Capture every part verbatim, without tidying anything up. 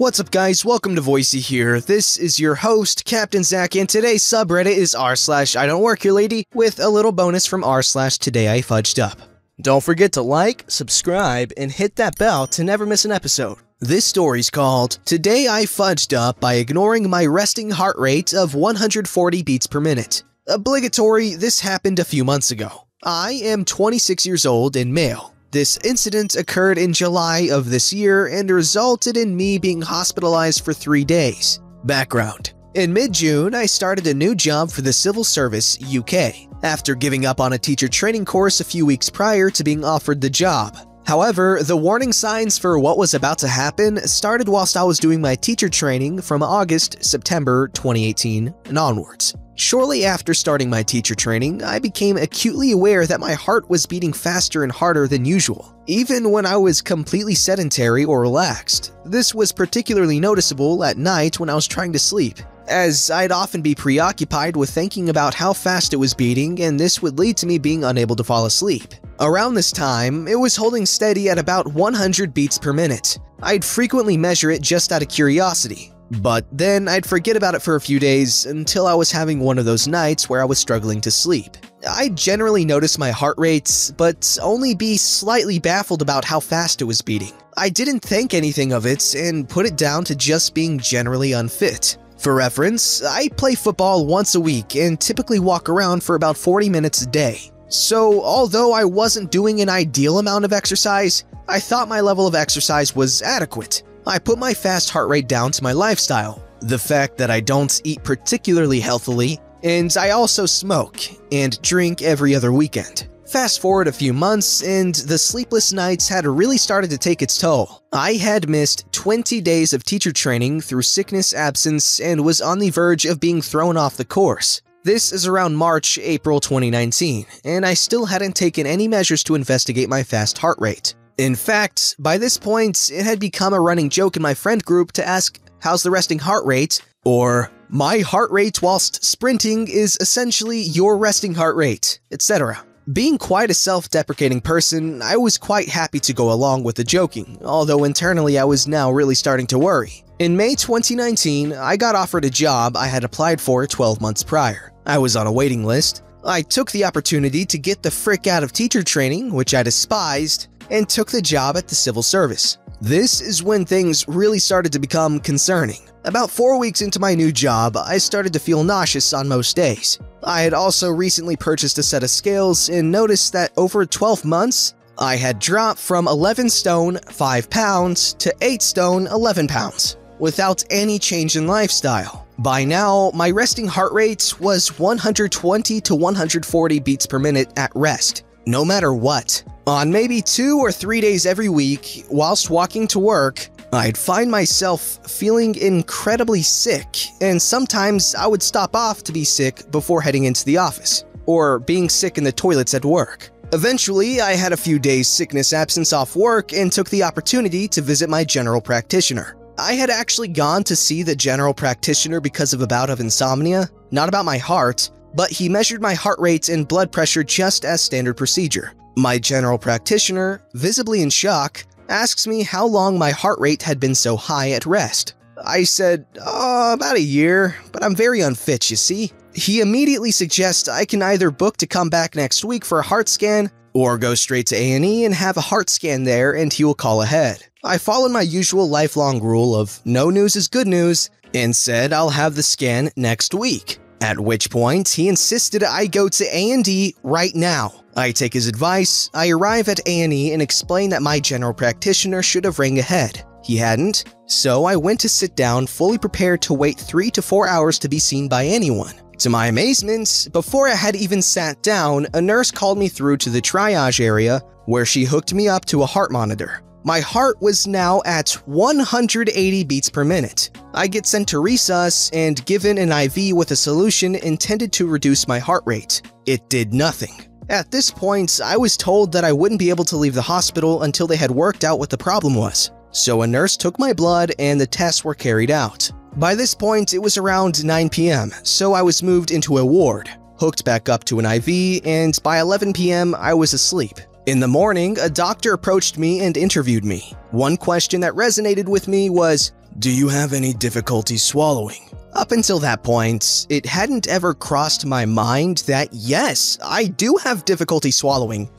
What's up, guys? Welcome to Voicey here. This is your host, Captain Zack, and today's subreddit is r slash I don't work here lady with a little bonus from r slash today I fudged up. Don't forget to like, subscribe, and hit that bell to never miss an episode. This story's called Today I Fudged Up by Ignoring My Resting Heart Rate of one hundred forty Beats Per Minute. Obligatory, this happened a few months ago. I am twenty-six years old and male. This incident occurred in July of this year and resulted in me being hospitalized for three days. Background: in mid-June, I started a new job for the Civil Service U K, after giving up on a teacher training course a few weeks prior to being offered the job. However, the warning signs for what was about to happen started whilst I was doing my teacher training from August September twenty eighteen and onwards. Shortly after starting my teacher training, I became acutely aware that my heart was beating faster and harder than usual, even when I was completely sedentary or relaxed. This was particularly noticeable at night when I was trying to sleep, as I'd often be preoccupied with thinking about how fast it was beating, and this would lead to me being unable to fall asleep. Around this time, it was holding steady at about one hundred beats per minute. I'd frequently measure it just out of curiosity. But then I'd forget about it for a few days until I was having one of those nights where I was struggling to sleep. I'd generally notice my heart rates, but only be slightly baffled about how fast it was beating. I didn't think anything of it and put it down to just being generally unfit. For reference, I play football once a week and typically walk around for about forty minutes a day. So although I wasn't doing an ideal amount of exercise, I thought my level of exercise was adequate. I put my fast heart rate down to my lifestyle, the fact that I don't eat particularly healthily, and I also smoke and drink every other weekend. Fast forward a few months, and the sleepless nights had really started to take its toll. I had missed twenty days of teacher training through sickness absence and was on the verge of being thrown off the course. This is around March April twenty nineteen, and I still hadn't taken any measures to investigate my fast heart rate. In fact, by this point, it had become a running joke in my friend group to ask, "How's the resting heart rate?" or "My heart rate whilst sprinting is essentially your resting heart rate," et cetera. Being quite a self-deprecating person, I was quite happy to go along with the joking, although internally I was now really starting to worry. In May twenty nineteen, I got offered a job I had applied for twelve months prior. I was on a waiting list. I took the opportunity to get the frick out of teacher training, which I despised, and took the job at the Civil Service. This is when things really started to become concerning. About four weeks into my new job, I started to feel nauseous on most days. I had also recently purchased a set of scales and noticed that over twelve months, I had dropped from eleven stone, five pounds to eight stone, eleven pounds, without any change in lifestyle. By now, my resting heart rate was one hundred twenty to one hundred forty beats per minute at rest, no matter what. On maybe two or three days every week, whilst walking to work, I'd find myself feeling incredibly sick, and sometimes I would stop off to be sick before heading into the office, or being sick in the toilets at work. Eventually, I had a few days sickness absence off work and took the opportunity to visit my general practitioner. I had actually gone to see the general practitioner because of a bout of insomnia, not about my heart, but he measured my heart rate and blood pressure just as standard procedure. My general practitioner, visibly in shock, asks me how long my heart rate had been so high at rest. I said, "Oh, about a year, but I'm very unfit, you see." He immediately suggests I can either book to come back next week for a heart scan, or go straight to A and E and have a heart scan there and he will call ahead. I followed my usual lifelong rule of no news is good news and said I'll have the scan next week. At which point, he insisted I go to A and E right now. I take his advice, I arrive at A and E and explain that my general practitioner should have rang ahead. He hadn't, so I went to sit down fully prepared to wait three to four hours to be seen by anyone. To my amazement, before I had even sat down, a nurse called me through to the triage area where she hooked me up to a heart monitor. My heart was now at one hundred eighty beats per minute. I get sent to recess and given an I V with a solution intended to reduce my heart rate. It did nothing. At this point, I was told that I wouldn't be able to leave the hospital until they had worked out what the problem was. So a nurse took my blood and the tests were carried out. By this point, it was around nine p m, so I was moved into a ward, hooked back up to an I V, and by eleven p m, I was asleep. In the morning, a doctor approached me and interviewed me. One question that resonated with me was, Do you have any difficulty swallowing? Up until that point, it hadn't ever crossed my mind that yes, I do have difficulty swallowing.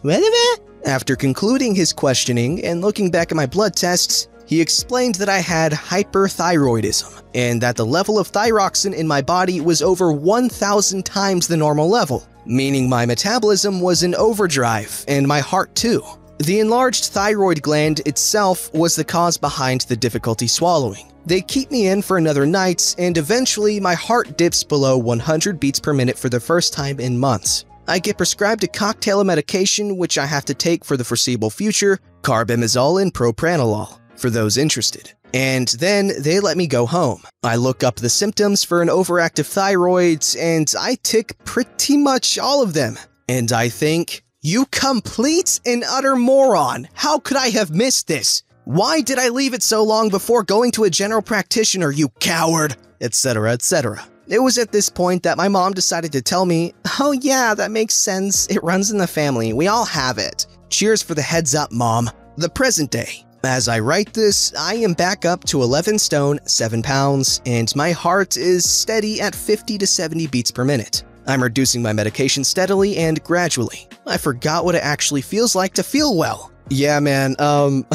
After concluding his questioning and looking back at my blood tests, he explained that I had hyperthyroidism and that the level of thyroxine in my body was over one thousand times the normal level, meaning my metabolism was in overdrive and my heart too. The enlarged thyroid gland itself was the cause behind the difficulty swallowing. They keep me in for another night, and eventually my heart dips below one hundred beats per minute for the first time in months. I get prescribed a cocktail of medication which I have to take for the foreseeable future, carbamazole and propranolol, for those interested. And then they let me go home. I look up the symptoms for an overactive thyroid, and I tick pretty much all of them. And I think, you complete and utter moron! How could I have missed this? Why did I leave it so long before going to a general practitioner, you coward? Etc, et cetera. It was at this point that my mom decided to tell me, oh yeah, that makes sense, it runs in the family, we all have it. Cheers for the heads up, Mom. The present day. As I write this, I am back up to eleven stone, seven pounds, and my heart is steady at fifty to seventy beats per minute. I'm reducing my medication steadily and gradually. I forgot what it actually feels like to feel well. Yeah, man, um...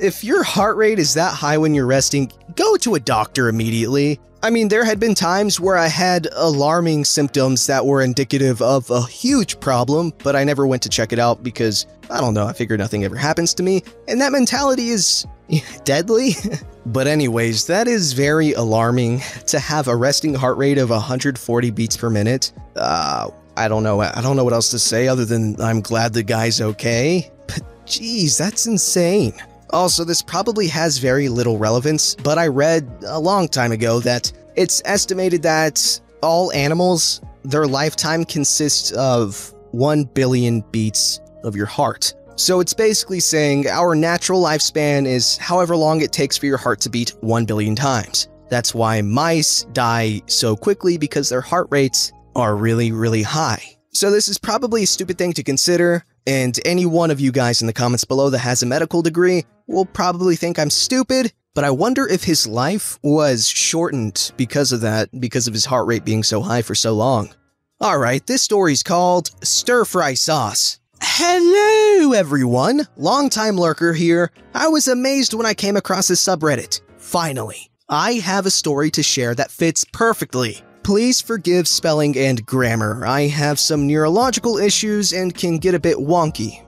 If your heart rate is that high when you're resting, go to a doctor immediately. I mean, there had been times where I had alarming symptoms that were indicative of a huge problem, but I never went to check it out because, I don't know, I figured nothing ever happens to me, and that mentality is deadly. But anyways, that is very alarming to have a resting heart rate of one hundred forty beats per minute. Uh, I don't know, I don't know what else to say other than I'm glad the guy's okay, but geez, that's insane. Also, this probably has very little relevance, but I read a long time ago that it's estimated that all animals, their lifetime consists of one billion beats of your heart. So it's basically saying our natural lifespan is however long it takes for your heart to beat one billion times. That's why mice die so quickly, because their heart rates are really, really high. So this is probably a stupid thing to consider. And any one of you guys in the comments below that has a medical degree will probably think I'm stupid, but I wonder if his life was shortened because of that, because of his heart rate being so high for so long. Alright, this story's called Stir Fry Sauce. Hello everyone, longtime lurker here. I was amazed when I came across this subreddit. Finally, I have a story to share that fits perfectly. Please forgive spelling and grammar. I have some neurological issues and can get a bit wonky.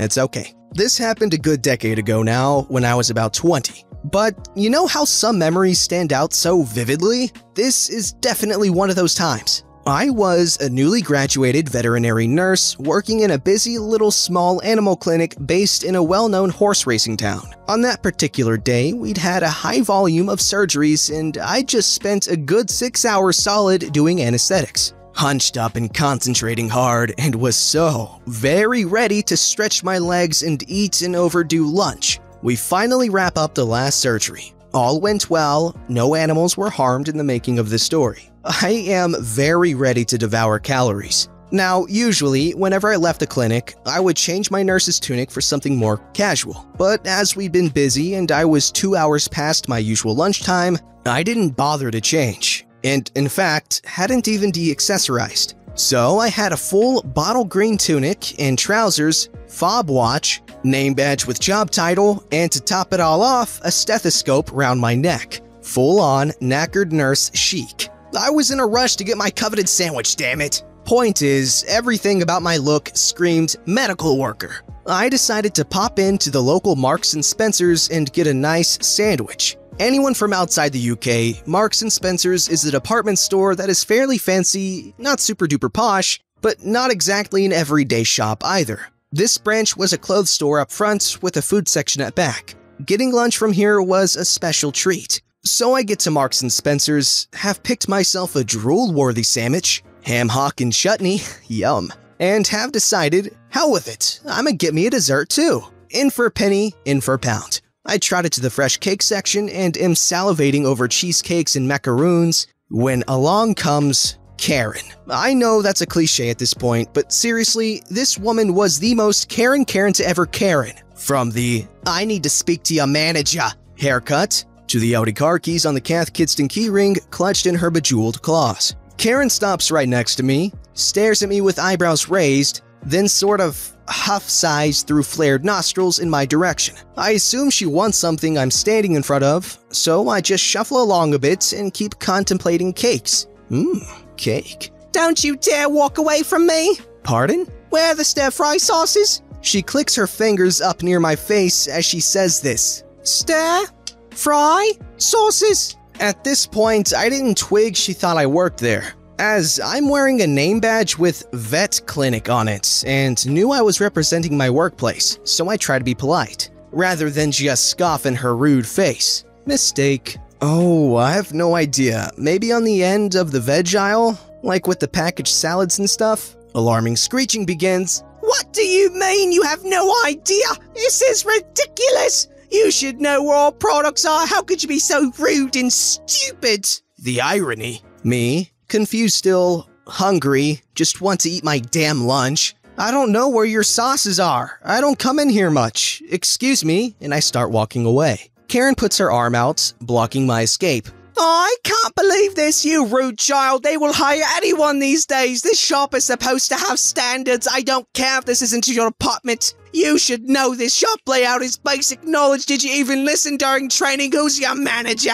It's okay. This happened a good decade ago now, when I was about twenty. But you know how some memories stand out so vividly? This is definitely one of those times. I was a newly graduated veterinary nurse working in a busy little small animal clinic based in a well-known horse racing town. On that particular day, we'd had a high volume of surgeries, and I just spent a good six hours solid doing anesthetics, hunched up and concentrating hard, and was so very ready to stretch my legs and eat an overdue lunch. We finally wrap up the last surgery. All went well, no animals were harmed in the making of this story. I am very ready to devour calories. Now, usually, whenever I left the clinic, I would change my nurse's tunic for something more casual. But as we'd been busy and I was two hours past my usual lunchtime, I didn't bother to change. And, in fact, hadn't even deaccessorized. So I had a full bottle green tunic and trousers, fob watch, name badge with job title, and to top it all off, a stethoscope round my neck. Full-on, knackered nurse chic. I was in a rush to get my coveted sandwich, damn it. Point is, everything about my look screamed medical worker. I decided to pop into the local Marks and Spencer's and get a nice sandwich. Anyone from outside the U K, Marks and Spencer's is a department store that is fairly fancy, not super duper posh, but not exactly an everyday shop either. This branch was a clothes store up front with a food section at back. Getting lunch from here was a special treat. So I get to Marks and Spencer's, have picked myself a drool-worthy sandwich, ham hock and chutney, yum, and have decided, hell with it, I'ma get me a dessert too. In for a penny, in for a pound. I trotted to the fresh cake section and am salivating over cheesecakes and macaroons when along comes Karen. I know that's a cliche at this point, but seriously, this woman was the most Karen Karen to ever Karen. From the, I need to speak to your manager haircut, to the Audi car keys on the Cath Kidston keyring clutched in her bejeweled claws. Karen stops right next to me, stares at me with eyebrows raised, then sort of huff sighs through flared nostrils in my direction. I assume she wants something I'm standing in front of, so I just shuffle along a bit and keep contemplating cakes. Mmm, cake. Don't you dare walk away from me! Pardon? Where are the stir-fry sauces? She clicks her fingers up near my face as she says this. Stir-fry sauces? At this point, I didn't twig she thought I worked there, as I'm wearing a name badge with Vet Clinic on it and knew I was representing my workplace, so I tried to be polite, rather than just scoff in her rude face. Mistake. Oh, I have no idea. Maybe on the end of the veg aisle? Like with the packaged salads and stuff? Alarming screeching begins. What do you mean you have no idea? This is ridiculous! You should know where our products are. How could you be so rude and stupid? The irony. Me? Confused still, hungry, just want to eat my damn lunch. I don't know where your sauces are. I don't come in here much. Excuse me, and I start walking away. Karen puts her arm out, blocking my escape. I can't believe this, you rude child. They will hire anyone these days. This shop is supposed to have standards. I don't care if this isn't your apartment. You should know this shop layout is basic knowledge. Did you even listen during training? Who's your manager?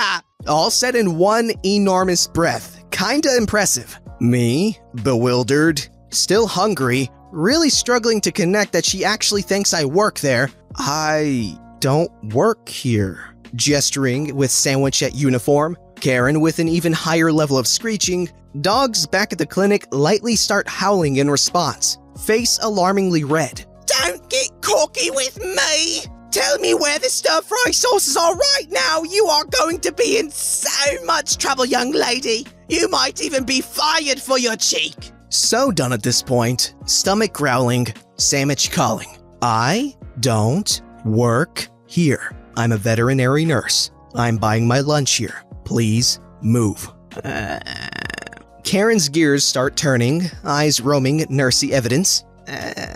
All said in one enormous breath. Kinda impressive. Me? Bewildered. Still hungry. Really struggling to connect that she actually thinks I work there. I don't work here. Gesturing with sandwich at uniform. Karen, with an even higher level of screeching, dogs back at the clinic lightly start howling in response. Face alarmingly red. Don't get cocky with me! Tell me where the stir-fry sauces are right now! You are going to be in so much trouble, young lady! You might even be fired for your cheek! So done at this point, stomach growling, sandwich calling. I don't work here. I'm a veterinary nurse. I'm buying my lunch here. Please move. Uh, Karen's gears start turning, eyes roaming nursey evidence. Uh,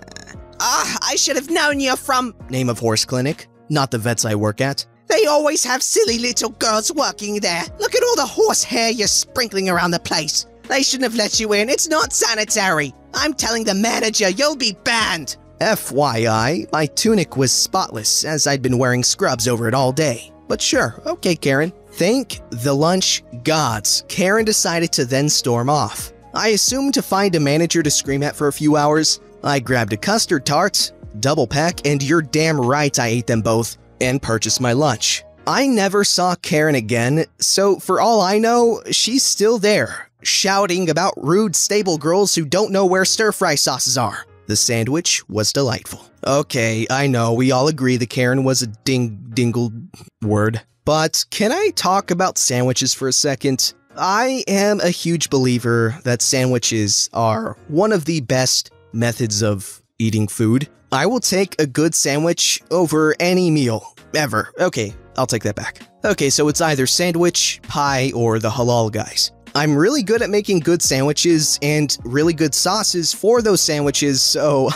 ah, I should have known you're from... Name of horse clinic, not the vets I work at. They always have silly little girls working there. Look at all the horse hair you're sprinkling around the place. They shouldn't have let you in. It's not sanitary. I'm telling the manager you'll be banned. F Y I, my tunic was spotless as I'd been wearing scrubs over it all day. But sure, okay, Karen. Thank the lunch gods. Karen decided to then storm off. I assumed to find a manager to scream at for a few hours. I grabbed a custard tart, double pack, and you're damn right I ate them both, and purchased my lunch. I never saw Karen again, so for all I know, she's still there, shouting about rude stable girls who don't know where stir-fry sauces are. The sandwich was delightful. Okay, I know, we all agree that Karen was a ding-dingle word. But can I talk about sandwiches for a second? I am a huge believer that sandwiches are one of the best methods of eating food. I will take a good sandwich over any meal, ever. Okay, I'll take that back. Okay, so it's either sandwich, pie, or the halal guys. I'm really good at making good sandwiches and really good sauces for those sandwiches, so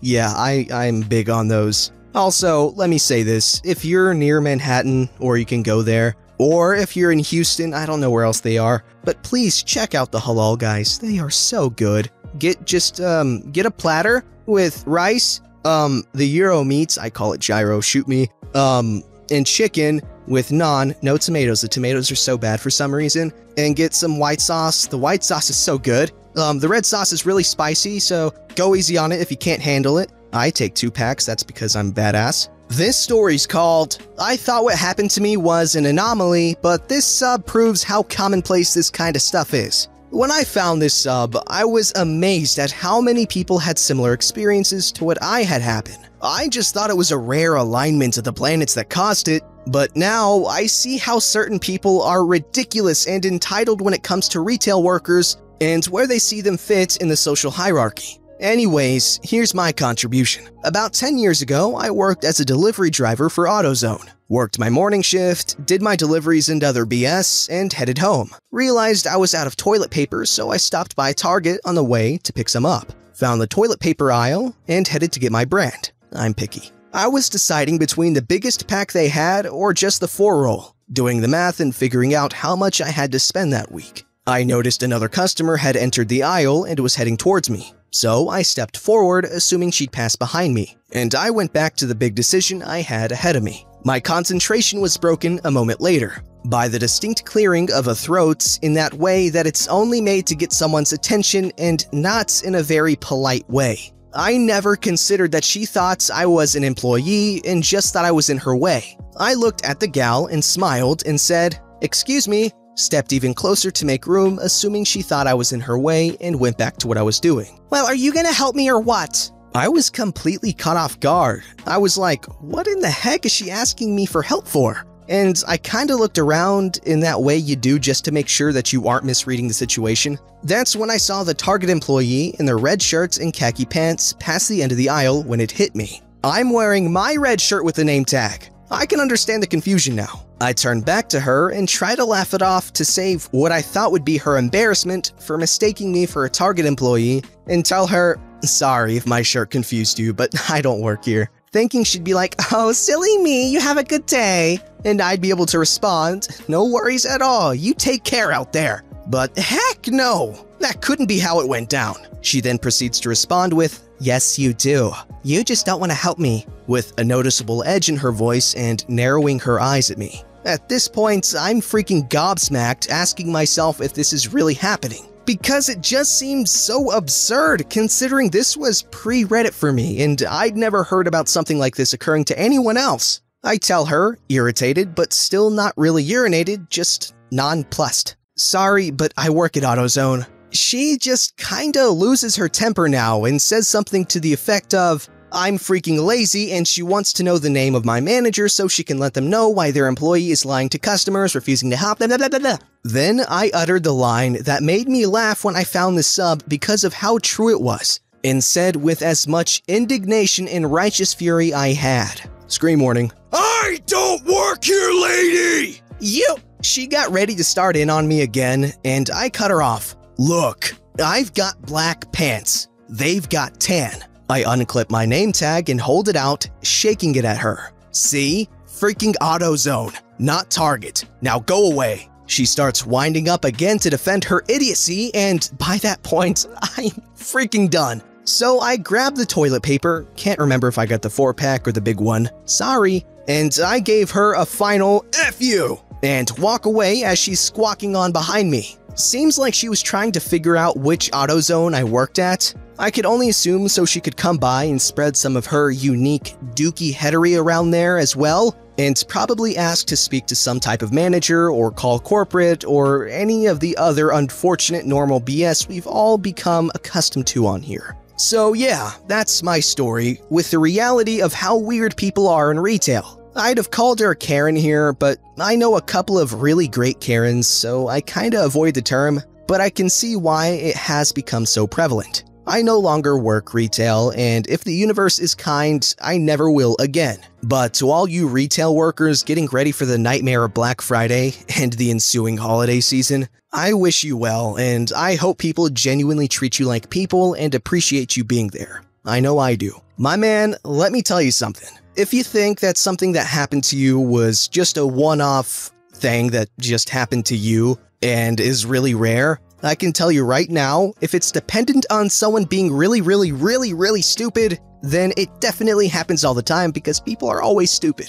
yeah, I, I'm big on those. Also, let me say this, if you're near Manhattan, or you can go there, or if you're in Houston, I don't know where else they are, but please check out the halal guys, they are so good. Get just, um, get a platter with rice, um, the gyro meats, I call it gyro, shoot me, um, and chicken with naan, no tomatoes, the tomatoes are so bad for some reason, and get some white sauce, the white sauce is so good, um, the red sauce is really spicy, so go easy on it if you can't handle it. I take two packs, that's because I'm badass. This story's called, I Thought What Happened to Me Was an Anomaly, but this sub proves how commonplace this kind of stuff is. When I found this sub, I was amazed at how many people had similar experiences to what I had happen. I just thought it was a rare alignment of the planets that caused it, but now I see how certain people are ridiculous and entitled when it comes to retail workers and where they see them fit in the social hierarchy. Anyways, here's my contribution. About ten years ago, I worked as a delivery driver for AutoZone. Worked my morning shift, did my deliveries and other B S, and headed home. Realized I was out of toilet paper, so I stopped by Target on the way to pick some up. Found the toilet paper aisle and headed to get my brand. I'm picky. I was deciding between the biggest pack they had or just the four roll, doing the math and figuring out how much I had to spend that week. I noticed another customer had entered the aisle and was heading towards me, so I stepped forward assuming she'd pass behind me, and I went back to the big decision I had ahead of me. My concentration was broken a moment later by the distinct clearing of a throat in that way that it's only made to get someone's attention and not in a very polite way. I never considered that she thought I was an employee and just thought I was in her way. I looked at the gal and smiled and said, "Excuse me," stepped even closer to make room, assuming she thought I was in her way, and went back to what I was doing. "Well, are you gonna help me or what?" I was completely caught off guard. I was like, what in the heck is she asking me for help for? And I kinda looked around in that way you do just to make sure that you aren't misreading the situation. That's when I saw the Target employee in their red shirts and khaki pants pass the end of the aisle when it hit me. I'm wearing my red shirt with the name tag. I can understand the confusion now. I turned back to her and tried to laugh it off to save what I thought would be her embarrassment for mistaking me for a Target employee and tell her, "Sorry if my shirt confused you, but I don't work here." Thinking she'd be like, "Oh, silly me, you have a good day." And I'd be able to respond, "No worries at all, you take care out there." But heck no, that couldn't be how it went down. She then proceeds to respond with, "Yes, you do. You just don't want to help me," with a noticeable edge in her voice and narrowing her eyes at me. At this point, I'm freaking gobsmacked, asking myself if this is really happening, because it just seems so absurd considering this was pre-Reddit for me and I'd never heard about something like this occurring to anyone else. I tell her, irritated but still not really urinated, just nonplussed, "Sorry, but I work at AutoZone." She just kinda loses her temper now and says something to the effect of, "I'm freaking lazy and she wants to know the name of my manager so she can let them know why their employee is lying to customers, refusing to help them, blah, blah, blah, blah." Then I uttered the line that made me laugh when I found the sub because of how true it was, and said with as much indignation and righteous fury I had, "Scream warning, I don't work here, lady!" You! She got ready to start in on me again, and I cut her off. "Look, I've got black pants. They've got tan." I unclip my name tag and hold it out, shaking it at her. "See? Freaking AutoZone, not Target. Now go away." She starts winding up again to defend her idiocy, and by that point, I'm freaking done. So I grab the toilet paper, can't remember if I got the four pack or the big one, sorry, and I gave her a final F you, and walk away as she's squawking on behind me. Seems like she was trying to figure out which AutoZone I worked at. I could only assume so she could come by and spread some of her unique dookie headery around there as well, and probably ask to speak to some type of manager or call corporate or any of the other unfortunate normal B S we've all become accustomed to on here. So yeah, that's my story with the reality of how weird people are in retail. I'd have called her a Karen here, but I know a couple of really great Karens, so I kinda avoid the term, but I can see why it has become so prevalent. I no longer work retail, and if the universe is kind, I never will again. But to all you retail workers getting ready for the nightmare of Black Friday and the ensuing holiday season, I wish you well, and I hope people genuinely treat you like people and appreciate you being there. I know I do. My man, let me tell you something. If you think that something that happened to you was just a one-off thing that just happened to you and is really rare, I can tell you right now, if it's dependent on someone being really, really, really, really stupid, then it definitely happens all the time because people are always stupid.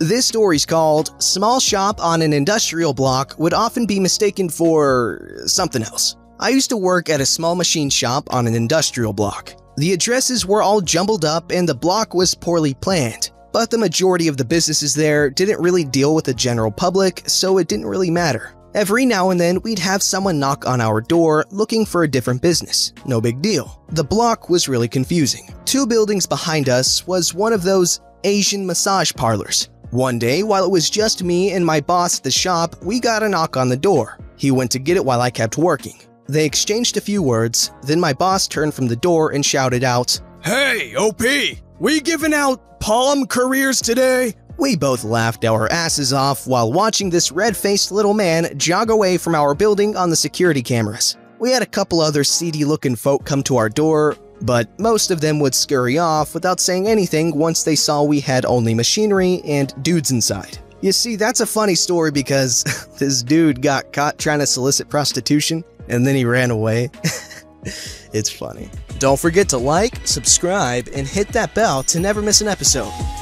This story's called "Small Shop on an Industrial Block Would Often Be Mistaken for Something Else." I used to work at a small machine shop on an industrial block. The addresses were all jumbled up and the block was poorly planned, but the majority of the businesses there didn't really deal with the general public, so it didn't really matter. Every now and then, we'd have someone knock on our door looking for a different business. No big deal. The block was really confusing. Two buildings behind us was one of those Asian massage parlors. One day, while it was just me and my boss at the shop, we got a knock on the door. He went to get it while I kept working. They exchanged a few words, then my boss turned from the door and shouted out, "Hey, O P! We giving out palm careers today?" We both laughed our asses off while watching this red-faced little man jog away from our building on the security cameras. We had a couple other seedy-looking folk come to our door, but most of them would scurry off without saying anything once they saw we had only machinery and dudes inside. You see, that's a funny story because this dude got caught trying to solicit prostitution and then he ran away. It's funny. Don't forget to like, subscribe, and hit that bell to never miss an episode.